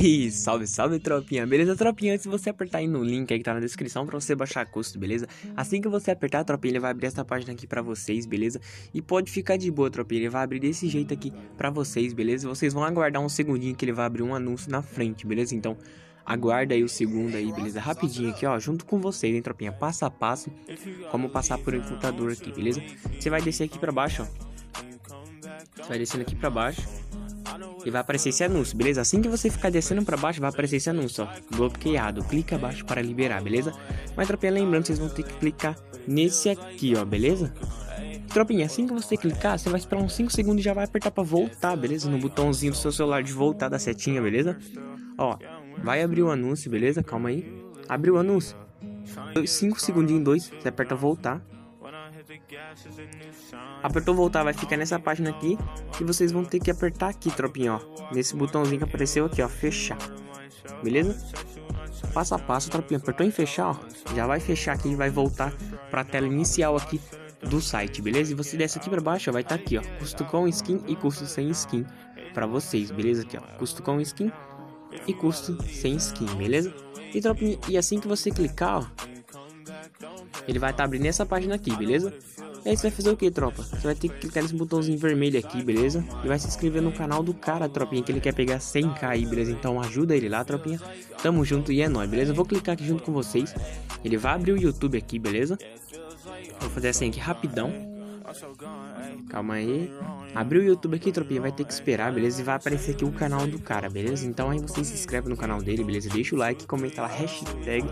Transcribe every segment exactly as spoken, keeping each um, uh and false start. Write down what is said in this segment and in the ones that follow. E salve, salve, tropinha, beleza, tropinha? Antes de você apertar aí no link aí que tá na descrição pra você baixar custo, beleza? Assim que você apertar, tropinha, ele vai abrir essa página aqui pra vocês, beleza? E pode ficar de boa, tropinha, ele vai abrir desse jeito aqui pra vocês, beleza? Vocês vão aguardar um segundinho que ele vai abrir um anúncio na frente, beleza? Então, aguarda aí o segundo aí, beleza? Rapidinho aqui, ó, junto com vocês, hein, tropinha? Passo a passo, como passar por um computador aqui, beleza? Você vai descer aqui pra baixo, ó. Você vai descendo aqui pra baixo. E vai aparecer esse anúncio, beleza? Assim que você ficar descendo pra baixo, vai aparecer esse anúncio, ó. Bloqueado. Clica abaixo para liberar, beleza? Mas, tropinha, lembrando, vocês vão ter que clicar nesse aqui, ó, beleza? Tropinha, assim que você clicar, você vai esperar uns cinco segundos e já vai apertar pra voltar, beleza? No botãozinho do seu celular de voltar da setinha, beleza? Ó, vai abrir o anúncio, beleza? Calma aí. Abriu o anúncio. cinco segundinhos, dois, você aperta voltar. Apertou voltar, vai ficar nessa página aqui. E vocês vão ter que apertar aqui, tropinha, ó, nesse botãozinho que apareceu aqui, ó, fechar. Beleza? Passo a passo, tropinha, apertou em fechar, ó, já vai fechar aqui e vai voltar pra tela inicial aqui do site, beleza? E você desce aqui pra baixo, ó, vai estar tá aqui, ó, custo com skin e custo sem skin pra vocês, beleza? Aqui, ó, custo com skin e custo sem skin, beleza? E, tropinha, e assim que você clicar, ó, ele vai estar tá abrindo essa página aqui, beleza? E aí você vai fazer o que, tropa? Você vai ter que clicar nesse botãozinho vermelho aqui, beleza? E vai se inscrever no canal do cara, tropinha, que ele quer pegar cem k aí, beleza? Então ajuda ele lá, tropinha. Tamo junto e é nóis, beleza? Eu vou clicar aqui junto com vocês. Ele vai abrir o YouTube aqui, beleza? Vou fazer assim aqui rapidão. Calma aí. Abriu o YouTube aqui, tropinha, vai ter que esperar, beleza? E vai aparecer aqui o canal do cara, beleza? Então aí você se inscreve no canal dele, beleza? Deixa o like, comenta lá, hashtag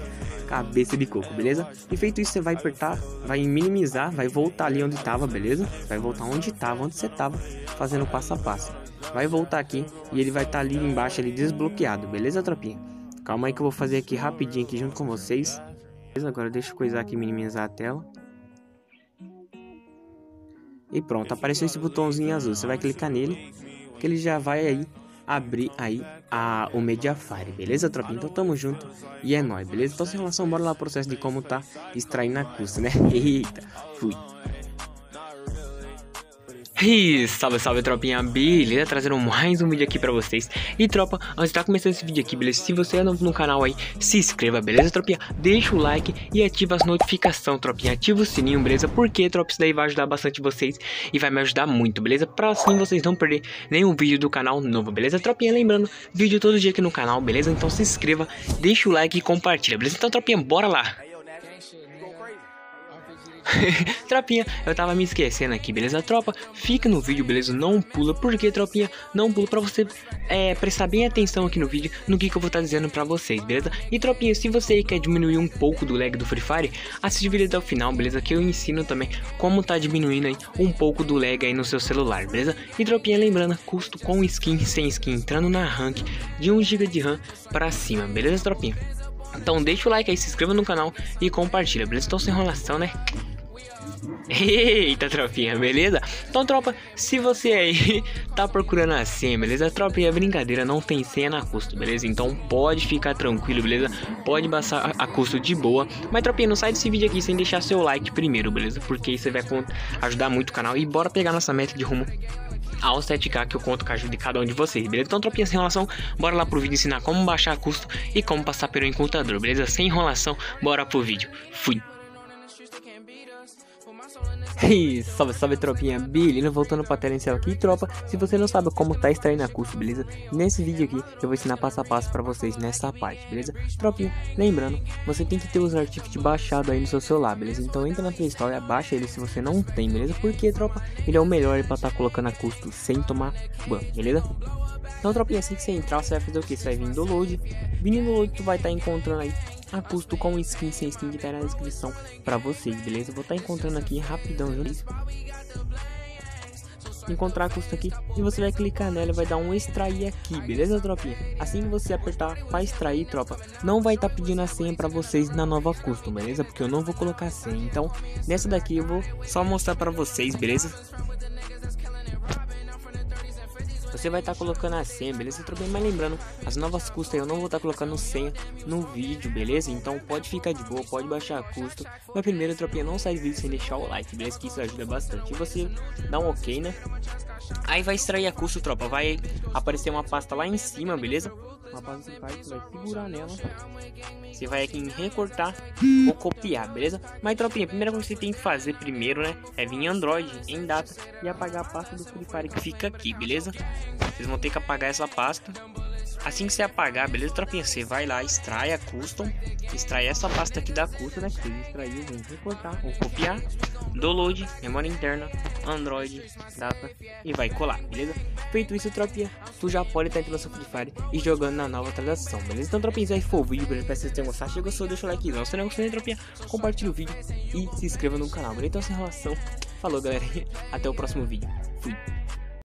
cabeça de coco, beleza? E feito isso, você vai apertar, vai minimizar, vai voltar ali onde tava, beleza? Vai voltar onde tava, onde você tava, fazendo passo a passo. Vai voltar aqui e ele vai estar tá ali embaixo, ali desbloqueado, beleza, tropinha? Calma aí que eu vou fazer aqui rapidinho, aqui junto com vocês. Beleza? Agora deixa eu coisar aqui, minimizar a tela. E pronto, apareceu esse botãozinho azul, você vai clicar nele, que ele já vai aí abrir aí a, o Mediafire, beleza, tropinha? Então tamo junto e é nóis, beleza? Então sem relação, bora lá o processo de como tá extraindo a custa, né? Eita, fui! E salve, salve, tropinha, beleza? Trazendo mais um vídeo aqui pra vocês. E tropa, antes de tá começando esse vídeo aqui, beleza? Se você é novo no canal aí, se inscreva, beleza, tropinha? Deixa o like e ativa as notificações, tropinha. Ativa o sininho, beleza? Porque, tropa, isso daí vai ajudar bastante vocês e vai me ajudar muito, beleza? Pra assim vocês não perder nenhum vídeo do canal novo, beleza, tropinha? Lembrando, vídeo todo dia aqui no canal, beleza? Então se inscreva, deixa o like e compartilha, beleza? Então, tropinha, bora lá! Tropinha, eu tava me esquecendo aqui, beleza? Tropa, fica no vídeo, beleza? Não pula, porque, tropinha, não pula pra você é, prestar bem atenção aqui no vídeo, no que, que eu vou estar dizendo pra vocês, beleza? E, tropinha, se você quer diminuir um pouco do lag do Free Fire, assiste o vídeo até o final, beleza? Que eu ensino também como tá diminuindo aí um pouco do lag aí no seu celular, beleza? E, tropinha, lembrando, custo com skin, sem skin, entrando na rank de um giga de RAM pra cima, beleza, tropinha? Então deixa o like aí, se inscreva no canal e compartilha, beleza? Então sem enrolação, né? Eita, tropinha, beleza? Então, tropa, se você aí tá procurando a senha, beleza? Tropinha, brincadeira, não tem senha na custo, beleza? Então pode ficar tranquilo, beleza? Pode passar a custo de boa. Mas, tropinha, não sai desse vídeo aqui sem deixar seu like primeiro, beleza? Porque isso vai ajudar muito o canal. E bora pegar nossa meta de rumo aos sete k, que eu conto com a ajuda de cada um de vocês, beleza? Então, tropinha, sem enrolação, bora lá pro vídeo ensinar como baixar a custo e como passar pelo encontrador, beleza? Sem enrolação, bora pro vídeo. Fui! E salve, salve, tropinha, beleza? Voltando pra tela inicial aqui, tropa, se você não sabe como tá extraindo a custo, beleza? Nesse vídeo aqui, eu vou ensinar passo a passo pra vocês nessa parte, beleza? Tropinha, lembrando, você tem que ter os artifacts baixados aí no seu celular, beleza? Então entra na Play Store e abaixa ele se você não tem, beleza? Porque, tropa, ele é o melhor pra tá colocando a custo sem tomar ban, beleza? Então, tropinha, assim que você entrar, você vai fazer o que? Você vai vir no download, vindo no download, tu vai tá encontrando aí a custo com skin, sem skin, que tá na descrição pra vocês, beleza? Vou estar tá encontrando aqui rapidão, beleza? Encontrar a custo aqui e você vai clicar nela e vai dar um extrair aqui, beleza, tropinha? Assim que você apertar para extrair, tropa, não vai estar tá pedindo a senha para vocês na nova custo, beleza? Porque eu não vou colocar a senha, então nessa daqui eu vou só mostrar para vocês, beleza? Você vai estar tá colocando a senha, beleza, tropinha? Mas lembrando, as novas custas eu não vou estar tá colocando senha no vídeo, beleza? Então pode ficar de boa, pode baixar a custo. Mas primeiro, tropinha, não sai do vídeo sem deixar o like, beleza? Que isso ajuda bastante. E você dá um ok, né? Aí vai extrair a custo, tropa. Vai aparecer uma pasta lá em cima, beleza? o rapaz vai clicar e vai segurar nela. Você vai aqui em recortar ou copiar, beleza? Mas, tropinha, a primeira coisa que você tem que fazer primeiro, né, é vir em Android, em data, e apagar a pasta do Free Fire que fica aqui, beleza? Vocês vão ter que apagar essa pasta. Assim que você apagar, beleza, tropinha, você vai lá, extrai a custom, extrai essa pasta aqui da custom, né, que você extraiu, vem recortar ou copiar, download, memória interna, Android, data, e vai colar, beleza? Feito isso, tropinha, tu já pode estar entrando no seu Free Fire e jogando na nova atualização, beleza? Então, tropinha, isso aí foi o vídeo, beleza? Espero que vocês tenham gostado. Se gostou, deixa o like, não, se não gostou, tropinha, compartilha o vídeo e se inscreva no canal, beleza? Então, sem relação, falou, galera, até o próximo vídeo, fui!